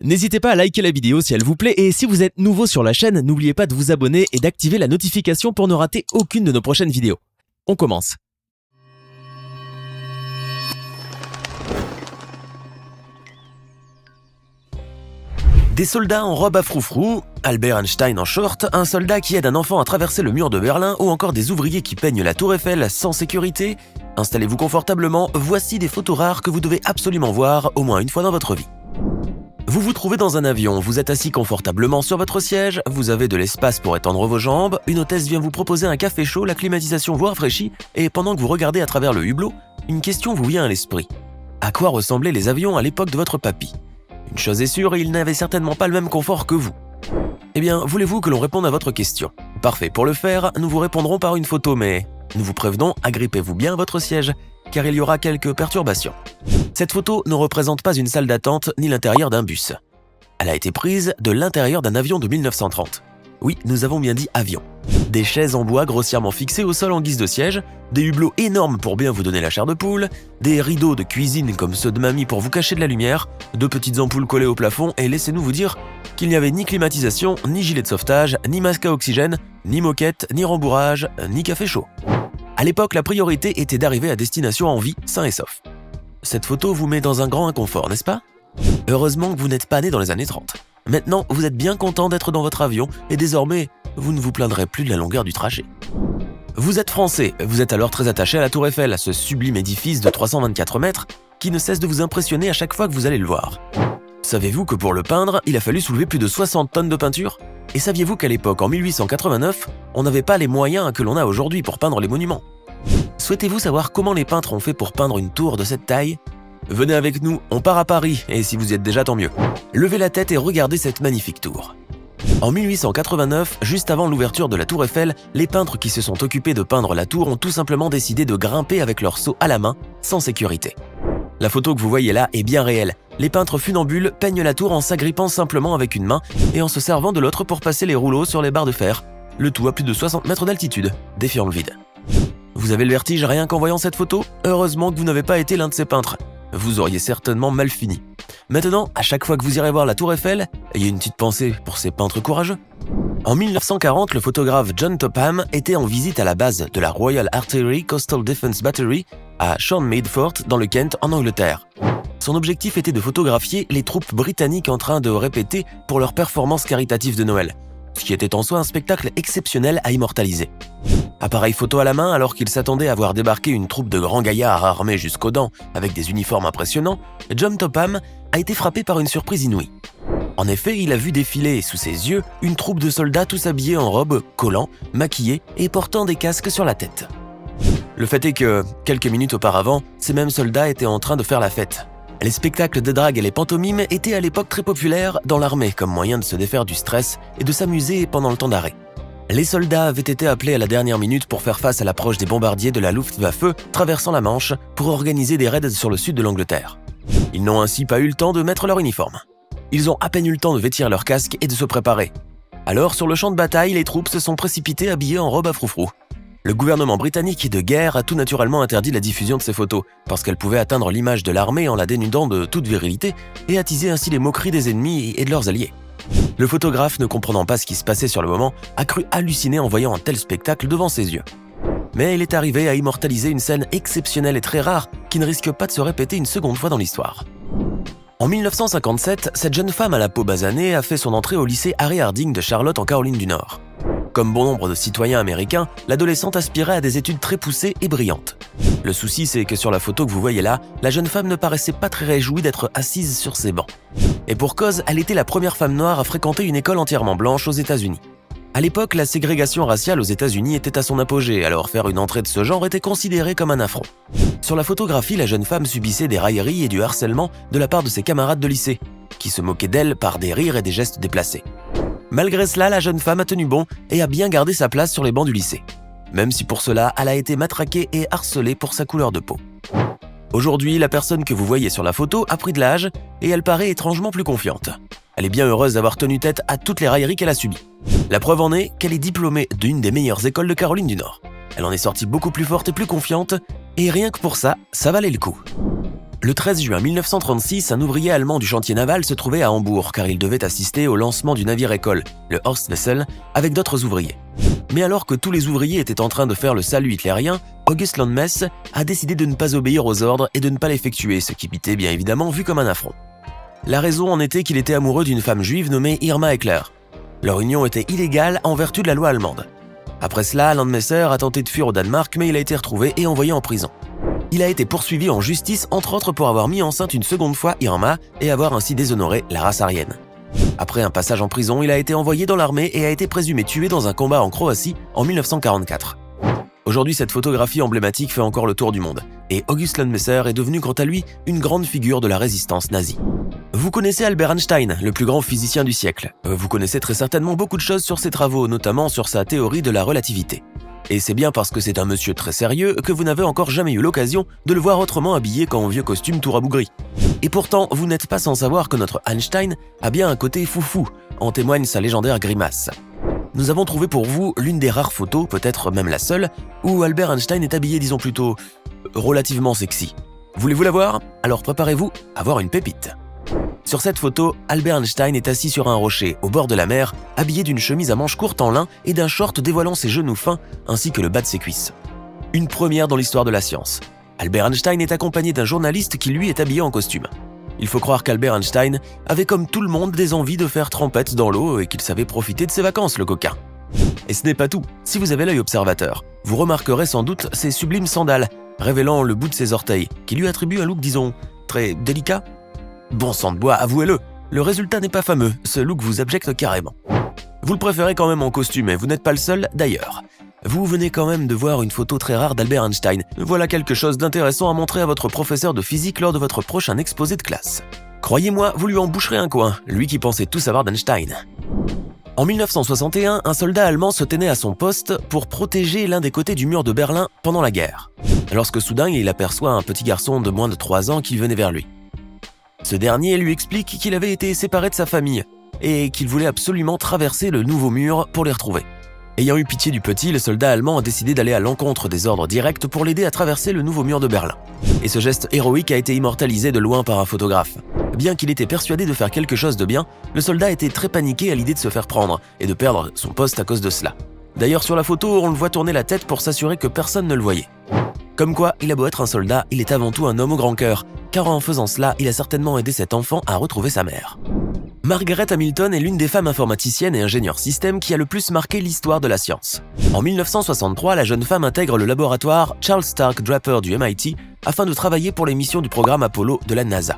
N'hésitez pas à liker la vidéo si elle vous plaît, et si vous êtes nouveau sur la chaîne, n'oubliez pas de vous abonner et d'activer la notification pour ne rater aucune de nos prochaines vidéos. On commence. Des soldats en robe à froufrou, Albert Einstein en short, un soldat qui aide un enfant à traverser le mur de Berlin ou encore des ouvriers qui peignent la tour Eiffel sans sécurité. Installez-vous confortablement, voici des photos rares que vous devez absolument voir au moins une fois dans votre vie. Vous vous trouvez dans un avion, vous êtes assis confortablement sur votre siège, vous avez de l'espace pour étendre vos jambes, une hôtesse vient vous proposer un café chaud, la climatisation vous rafraîchit et pendant que vous regardez à travers le hublot, une question vous vient à l'esprit. À quoi ressemblaient les avions à l'époque de votre papy ? Une chose est sûre, il n'avait certainement pas le même confort que vous. Eh bien, voulez-vous que l'on réponde à votre question? Parfait, pour le faire, nous vous répondrons par une photo, mais nous vous prévenons, agrippez-vous bien à votre siège, car il y aura quelques perturbations. Cette photo ne représente pas une salle d'attente ni l'intérieur d'un bus. Elle a été prise de l'intérieur d'un avion de 1930. Oui, nous avons bien dit avion. Des chaises en bois grossièrement fixées au sol en guise de siège, des hublots énormes pour bien vous donner la chair de poule, des rideaux de cuisine comme ceux de mamie pour vous cacher de la lumière, deux petites ampoules collées au plafond et laissez-nous vous dire qu'il n'y avait ni climatisation, ni gilet de sauvetage, ni masque à oxygène, ni moquette, ni rembourrage, ni café chaud. À l'époque, la priorité était d'arriver à destination en vie, sain et sauf. Cette photo vous met dans un grand inconfort, n'est-ce pas? Heureusement que vous n'êtes pas né dans les années 30. Maintenant, vous êtes bien content d'être dans votre avion et désormais, vous ne vous plaindrez plus de la longueur du trajet. Vous êtes français, vous êtes alors très attaché à la tour Eiffel, à ce sublime édifice de 324 mètres qui ne cesse de vous impressionner à chaque fois que vous allez le voir. Savez-vous que pour le peindre, il a fallu soulever plus de 60 tonnes de peinture? Et saviez-vous qu'à l'époque, en 1889, on n'avait pas les moyens que l'on a aujourd'hui pour peindre les monuments? Souhaitez-vous savoir comment les peintres ont fait pour peindre une tour de cette taille? Venez avec nous, on part à Paris, et si vous y êtes déjà, tant mieux. Levez la tête et regardez cette magnifique tour. En 1889, juste avant l'ouverture de la tour Eiffel, les peintres qui se sont occupés de peindre la tour ont tout simplement décidé de grimper avec leur seau à la main, sans sécurité. La photo que vous voyez là est bien réelle. Les peintres funambules peignent la tour en s'agrippant simplement avec une main et en se servant de l'autre pour passer les rouleaux sur les barres de fer. Le tout à plus de 60 mètres d'altitude, défiant le vide. Vous avez le vertige rien qu'en voyant cette photo? Heureusement que vous n'avez pas été l'un de ces peintres. Vous auriez certainement mal fini. Maintenant, à chaque fois que vous irez voir la tour Eiffel, ayez une petite pensée pour ces peintres courageux. En 1940, le photographe John Topham était en visite à la base de la Royal Artillery Coastal Defence Battery à Shornmeadfort dans le Kent en Angleterre. Son objectif était de photographier les troupes britanniques en train de répéter pour leur performance caritative de Noël, ce qui était en soi un spectacle exceptionnel à immortaliser. Appareil photo à la main, alors qu'il s'attendait à voir débarquer une troupe de grands gaillards armés jusqu'aux dents avec des uniformes impressionnants, John Topham a été frappé par une surprise inouïe. En effet, il a vu défiler sous ses yeux une troupe de soldats tous habillés en robes, collants, maquillés et portant des casques sur la tête. Le fait est que, quelques minutes auparavant, ces mêmes soldats étaient en train de faire la fête. Les spectacles de drague et les pantomimes étaient à l'époque très populaires dans l'armée comme moyen de se défaire du stress et de s'amuser pendant le temps d'arrêt. Les soldats avaient été appelés à la dernière minute pour faire face à l'approche des bombardiers de la Luftwaffe traversant la Manche pour organiser des raids sur le sud de l'Angleterre. Ils n'ont ainsi pas eu le temps de mettre leur uniforme. Ils ont à peine eu le temps de vêtir leur casque et de se préparer. Alors, sur le champ de bataille, les troupes se sont précipitées habillées en robe à froufrou. Le gouvernement britannique de guerre a tout naturellement interdit la diffusion de ces photos, parce qu'elles pouvaient atteindre l'image de l'armée en la dénudant de toute virilité et attiser ainsi les moqueries des ennemis et de leurs alliés. Le photographe, ne comprenant pas ce qui se passait sur le moment, a cru halluciner en voyant un tel spectacle devant ses yeux. Mais il est arrivé à immortaliser une scène exceptionnelle et très rare qui ne risque pas de se répéter une seconde fois dans l'histoire. En 1957, cette jeune femme à la peau basanée a fait son entrée au lycée Harry Harding de Charlotte en Caroline du Nord. Comme bon nombre de citoyens américains, l'adolescente aspirait à des études très poussées et brillantes. Le souci, c'est que sur la photo que vous voyez là, la jeune femme ne paraissait pas très réjouie d'être assise sur ses bancs. Et pour cause, elle était la première femme noire à fréquenter une école entièrement blanche aux États-Unis. À l'époque, la ségrégation raciale aux États-Unis était à son apogée, alors faire une entrée de ce genre était considéré comme un affront. Sur la photographie, la jeune femme subissait des railleries et du harcèlement de la part de ses camarades de lycée, qui se moquaient d'elle par des rires et des gestes déplacés. Malgré cela, la jeune femme a tenu bon et a bien gardé sa place sur les bancs du lycée. Même si pour cela, elle a été matraquée et harcelée pour sa couleur de peau. Aujourd'hui, la personne que vous voyez sur la photo a pris de l'âge et elle paraît étrangement plus confiante. Elle est bien heureuse d'avoir tenu tête à toutes les railleries qu'elle a subies. La preuve en est qu'elle est diplômée d'une des meilleures écoles de Caroline du Nord. Elle en est sortie beaucoup plus forte et plus confiante, et rien que pour ça, ça valait le coup. Le 13 juin 1936, un ouvrier allemand du chantier naval se trouvait à Hambourg car il devait assister au lancement du navire-école, le Horstwessel, avec d'autres ouvriers. Mais alors que tous les ouvriers étaient en train de faire le salut hitlérien, August Landmesser a décidé de ne pas obéir aux ordres et de ne pas l'effectuer, ce qui était bien évidemment vu comme un affront. La raison en était qu'il était amoureux d'une femme juive nommée Irma Eckler. Leur union était illégale en vertu de la loi allemande. Après cela, Landmesser a tenté de fuir au Danemark mais il a été retrouvé et envoyé en prison. Il a été poursuivi en justice entre autres pour avoir mis enceinte une seconde fois Irma et avoir ainsi déshonoré la race aryenne. Après un passage en prison, il a été envoyé dans l'armée et a été présumé tué dans un combat en Croatie en 1944. Aujourd'hui, cette photographie emblématique fait encore le tour du monde et August Landmesser est devenu quant à lui une grande figure de la résistance nazie. Vous connaissez Albert Einstein, le plus grand physicien du siècle. Vous connaissez très certainement beaucoup de choses sur ses travaux, notamment sur sa théorie de la relativité. Et c'est bien parce que c'est un monsieur très sérieux que vous n'avez encore jamais eu l'occasion de le voir autrement habillé qu'en vieux costume tout rabougri. Et pourtant, vous n'êtes pas sans savoir que notre Einstein a bien un côté foufou, en témoigne sa légendaire grimace. Nous avons trouvé pour vous l'une des rares photos, peut-être même la seule, où Albert Einstein est habillé, disons plutôt, relativement sexy. Voulez-vous la voir? Alors préparez-vous à voir une pépite. Sur cette photo, Albert Einstein est assis sur un rocher, au bord de la mer, habillé d'une chemise à manches courtes en lin et d'un short dévoilant ses genoux fins ainsi que le bas de ses cuisses. Une première dans l'histoire de la science. Albert Einstein est accompagné d'un journaliste qui lui est habillé en costume. Il faut croire qu'Albert Einstein avait comme tout le monde des envies de faire trempette dans l'eau et qu'il savait profiter de ses vacances, le coquin. Et ce n'est pas tout, si vous avez l'œil observateur, vous remarquerez sans doute ses sublimes sandales, révélant le bout de ses orteils, qui lui attribuent un look, disons, très délicat. Bon sang de bois, avouez-le, le résultat n'est pas fameux, ce look vous abjecte carrément. Vous le préférez quand même en costume et vous n'êtes pas le seul d'ailleurs. Vous venez quand même de voir une photo très rare d'Albert Einstein. Voilà quelque chose d'intéressant à montrer à votre professeur de physique lors de votre prochain exposé de classe. Croyez-moi, vous lui en boucherez un coin, lui qui pensait tout savoir d'Einstein. En 1961, un soldat allemand se tenait à son poste pour protéger l'un des côtés du mur de Berlin pendant la guerre. Lorsque soudain, il aperçoit un petit garçon de moins de 3 ans qui venait vers lui. Ce dernier lui explique qu'il avait été séparé de sa famille et qu'il voulait absolument traverser le nouveau mur pour les retrouver. Ayant eu pitié du petit, le soldat allemand a décidé d'aller à l'encontre des ordres directs pour l'aider à traverser le nouveau mur de Berlin. Et ce geste héroïque a été immortalisé de loin par un photographe. Bien qu'il était persuadé de faire quelque chose de bien, le soldat était très paniqué à l'idée de se faire prendre et de perdre son poste à cause de cela. D'ailleurs, sur la photo, on le voit tourner la tête pour s'assurer que personne ne le voyait. Comme quoi, il a beau être un soldat, il est avant tout un homme au grand cœur, car en faisant cela, il a certainement aidé cet enfant à retrouver sa mère. Margaret Hamilton est l'une des femmes informaticiennes et ingénieures système qui a le plus marqué l'histoire de la science. En 1963, la jeune femme intègre le laboratoire Charles Stark Draper du MIT afin de travailler pour les missions du programme Apollo de la NASA.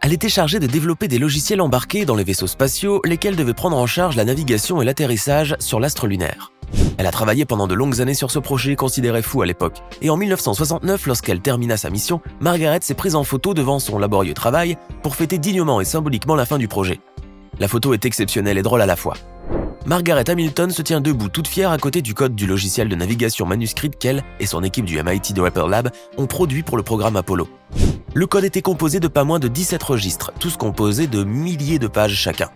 Elle était chargée de développer des logiciels embarqués dans les vaisseaux spatiaux, lesquels devaient prendre en charge la navigation et l'atterrissage sur l'astre lunaire. Elle a travaillé pendant de longues années sur ce projet considéré fou à l'époque, et en 1969, lorsqu'elle termina sa mission, Margaret s'est prise en photo devant son laborieux travail pour fêter dignement et symboliquement la fin du projet. La photo est exceptionnelle et drôle à la fois. Margaret Hamilton se tient debout toute fière à côté du code du logiciel de navigation manuscrite qu'elle et son équipe du MIT Draper Lab ont produit pour le programme Apollo. Le code était composé de pas moins de 17 registres, tous composés de milliers de pages chacun.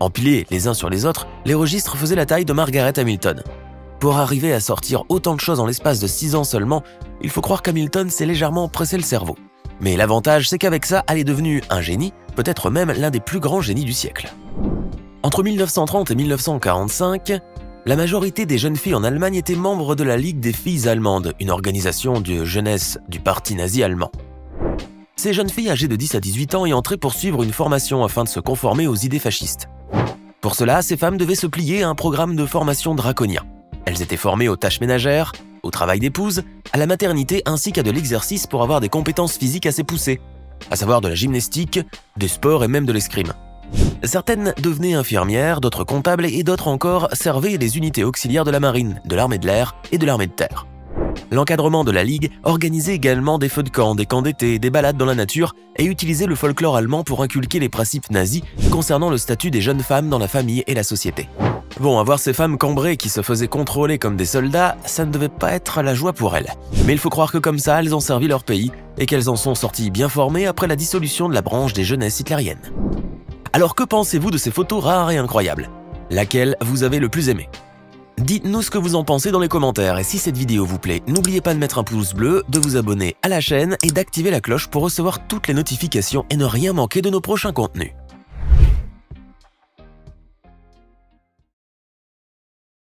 Empilés les uns sur les autres, les registres faisaient la taille de Margaret Hamilton. Pour arriver à sortir autant de choses en l'espace de 6 ans seulement, il faut croire qu'Hamilton s'est légèrement pressé le cerveau. Mais l'avantage, c'est qu'avec ça, elle est devenue un génie, peut-être même l'un des plus grands génies du siècle. Entre 1930 et 1945, la majorité des jeunes filles en Allemagne étaient membres de la Ligue des filles allemandes, une organisation de jeunesse du parti nazi allemand. Ces jeunes filles âgées de 10 à 18 ans y entraient pour suivre une formation afin de se conformer aux idées fascistes. Pour cela, ces femmes devaient se plier à un programme de formation draconien. Elles étaient formées aux tâches ménagères, au travail d'épouse, à la maternité ainsi qu'à de l'exercice pour avoir des compétences physiques assez poussées, à savoir de la gymnastique, des sports et même de l'escrime. Certaines devenaient infirmières, d'autres comptables et d'autres encore servaient les unités auxiliaires de la marine, de l'armée de l'air et de l'armée de terre. L'encadrement de la Ligue organisait également des feux de camp, des camps d'été, des balades dans la nature et utilisait le folklore allemand pour inculquer les principes nazis concernant le statut des jeunes femmes dans la famille et la société. Bon, avoir ces femmes cambrées qui se faisaient contrôler comme des soldats, ça ne devait pas être la joie pour elles. Mais il faut croire que comme ça, elles ont servi leur pays et qu'elles en sont sorties bien formées après la dissolution de la branche des jeunesses hitlériennes. Alors que pensez-vous de ces photos rares et incroyables? Laquelle vous avez le plus aimé? Dites-nous ce que vous en pensez dans les commentaires et si cette vidéo vous plaît, n'oubliez pas de mettre un pouce bleu, de vous abonner à la chaîne et d'activer la cloche pour recevoir toutes les notifications et ne rien manquer de nos prochains contenus.